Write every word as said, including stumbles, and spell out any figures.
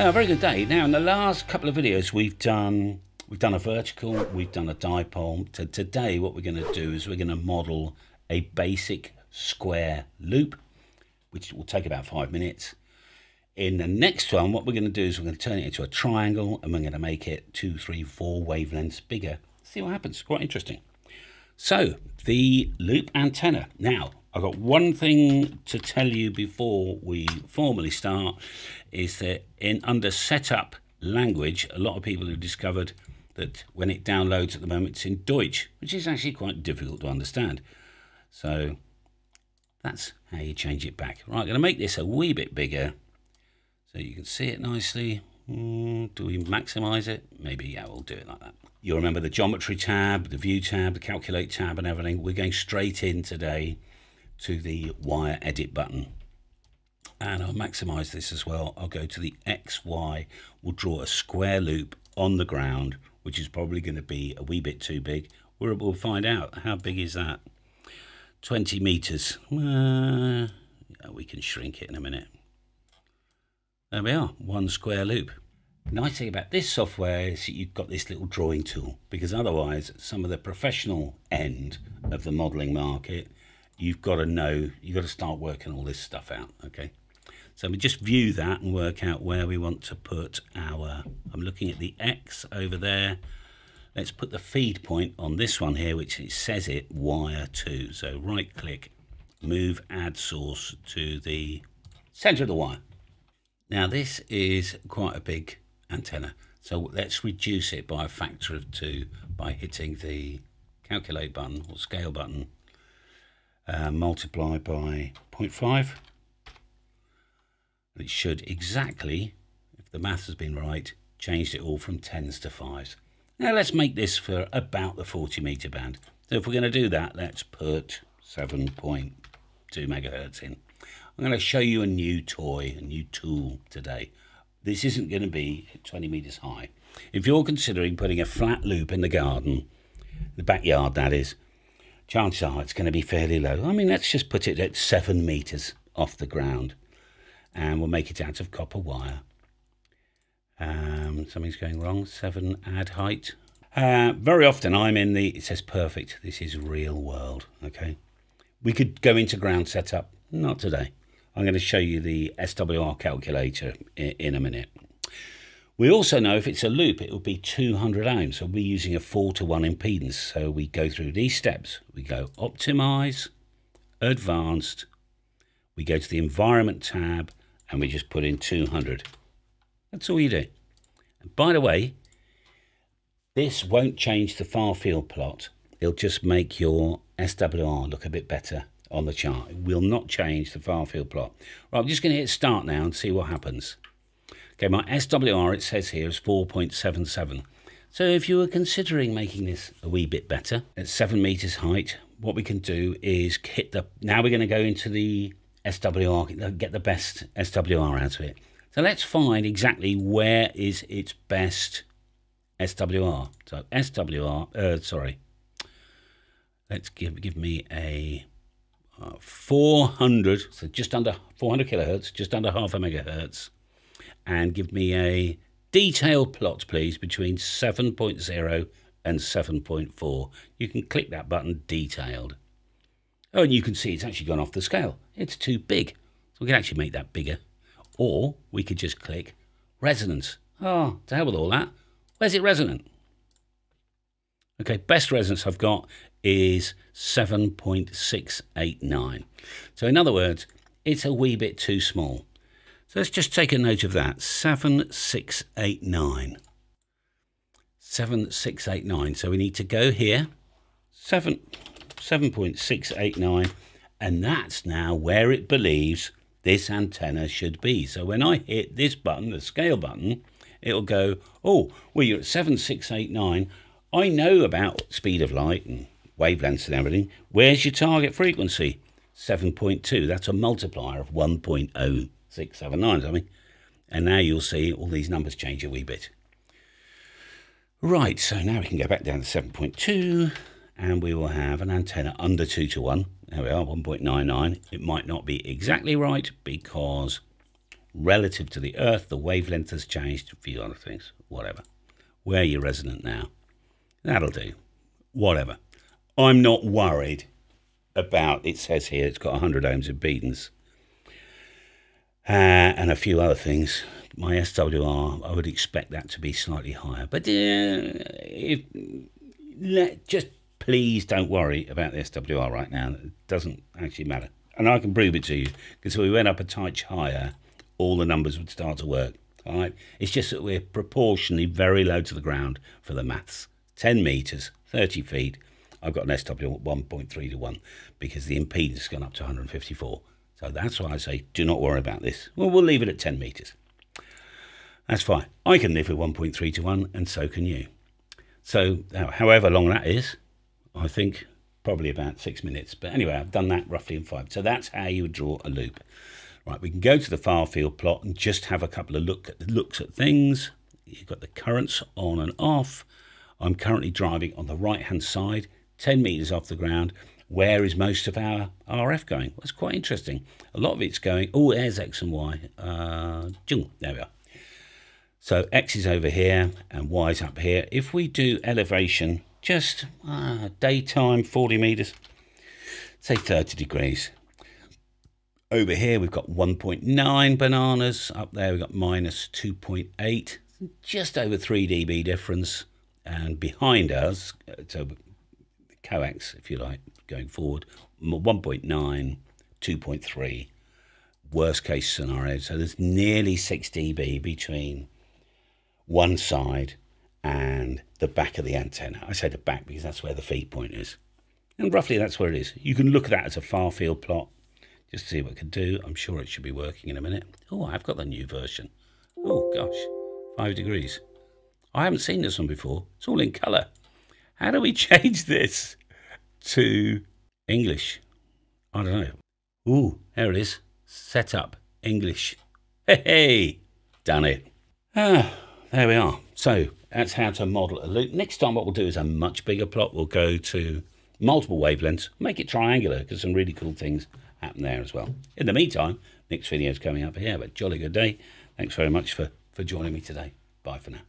Uh, very good day. Now, in the last couple of videos, we've done we've done a vertical, we've done a dipole. So today, what we're going to do is we're going to model a basic square loop, which will take about five minutes. In the next one, what we're going to do is we're going to turn it into a triangle, and we're going to make it two, three, four wavelengths bigger. See what happens. Quite interesting. So the loop antenna. Now, I've got one thing to tell you before we formally start, is that in under setup language, a lot of people have discovered that when it downloads at the moment, it's in Deutsch, which is actually quite difficult to understand. So that's how you change it back. Right, I'm going to make this a wee bit bigger so you can see it nicely. Mm, do we maximize it? Maybe, yeah, we'll do it like that. You'll remember the geometry tab, the view tab, the calculate tab and everything. We're going straight in today to the wire edit button. And I'll maximize this as well. I'll go to the X Y. We'll draw a square loop on the ground, which is probably going to be a wee bit too big. We'll, we'll find out. How big is that? twenty meters. Uh, we can shrink it in a minute. There we are, one square loop. Nice thing about this software is that you've got this little drawing tool, because otherwise some of the professional end of the modeling market, you've got to know, you've got to start working all this stuff out, okay? So we just view that and work out where we want to put our, I'm looking at the X over there. Let's put the feed point on this one here, which it says it, wire to. So right click, move add source to the center of the wire. Now this is quite a big antenna. So let's reduce it by a factor of two by hitting the calculate button or scale button. Uh, multiply by zero point five, and it should exactly, if the math has been right, changed it all from tens to fives. Now let's make this for about the forty meter band. So if we're going to do that, let's put seven point two megahertz in. I'm going to show you a new toy, a new tool today. This isn't going to be twenty meters high. If you're considering putting a flat loop in the garden, the backyard that is, chances are it's going to be fairly low. I mean, let's just put it at seven meters off the ground, and we'll make it out of copper wire. Um, something's going wrong. Seven, add height. Uh, very often I'm in the, it says perfect. This is real world. Okay. We could go into ground setup. Not today. I'm going to show you the S W R calculator in, in a minute. We also know if it's a loop, it will be two hundred ohms. So we'll be using a four to one impedance. So we go through these steps. We go optimize, advanced. We go to the environment tab and we just put in two hundred. That's all you do. And by the way, this won't change the far field plot. It'll just make your S W R look a bit better on the chart. It will not change the far field plot. Right, I'm just going to hit start now and see what happens. Okay, my S W R, it says here, is four point seven seven. So if you were considering making this a wee bit better, at seven meters height, what we can do is hit the, now we're going to go into the S W R, get the best S W R out of it. So let's find exactly where is its best S W R. So S W R, uh, sorry, let's give, give me a uh, four hundred, so just under four hundred kilohertz, just under half a megahertz. And give me a detailed plot, please, between seven point zero and seven point four. You can click that button, detailed. Oh, and you can see it's actually gone off the scale. It's too big. So we can actually make that bigger. Or we could just click resonance. Oh, to hell with all that. Where's it resonant? Okay, best resonance I've got is seven point six eight nine. So in other words, it's a wee bit too small. So let's just take a note of that, seven six eight nine, seven six eight nine. So we need to go here, seven, seven point six eight nine, and that's now where it believes this antenna should be. So when I hit this button, the scale button, it'll go, oh, well, you're at seven six eight nine. I know about speed of light and wavelengths and everything. Where's your target frequency? seven point two, that's a multiplier of one point oh six seven nine, I mean, and now you'll see all these numbers change a wee bit. Right, so now we can go back down to seven point two, and we will have an antenna under two to one. There we are, one point nine nine. It might not be exactly right because relative to the Earth, the wavelength has changed, a few other things, whatever. Where are you resonant now? That'll do, whatever. I'm not worried about, it says here, it's got one hundred ohms impedance uh, and a few other things. My S W R, I would expect that to be slightly higher. But uh, if, let, just please don't worry about the S W R right now. It doesn't actually matter. And I can prove it to you, because if we went up a touch higher, all the numbers would start to work. All right. It's just that we're proportionally very low to the ground for the maths. ten meters, thirty feet. I've got an S W R one point three to one because the impedance has gone up to one hundred fifty-four. So that's why I say do not worry about this. Well, we'll leave it at ten meters. That's fine. I can live with one point three to one, and so can you. So however long that is, I think probably about six minutes. But anyway, I've done that roughly in five. So that's how you would draw a loop. Right, we can go to the far field plot and just have a couple of look at, looks at things. You've got the currents on and off. I'm currently driving on the right-hand side, ten meters off the ground. Where is most of our R F going? That's quite interesting. A lot of it's going, oh, there's X and Y. Uh, there we are. So X is over here and Y is up here. If we do elevation, just uh, daytime, forty meters, say thirty degrees. Over here, we've got one point nine bananas. Up there, we've got minus two point eight, just over three d B difference. And behind us, so coax, if you like, going forward, one point nine, two point three, worst case scenario. So there's nearly six d B between one side and the back of the antenna. I say the back because that's where the feed point is. And roughly that's where it is. You can look at that as a far field plot just to see what it can do. I'm sure it should be working in a minute. Oh, I've got the new version. Oh, gosh, five degrees. I haven't seen this one before. It's all in colour. How do we change this to English? I don't know. Ooh, there it is. Set up English. Hey, hey, done it. Ah, there we are. So that's how to model a loop. Next time what we'll do is a much bigger plot. We'll go to multiple wavelengths, make it triangular, because some really cool things happen there as well. In the meantime, next video is coming up here. But jolly good day. Thanks very much for, for joining me today. Bye for now.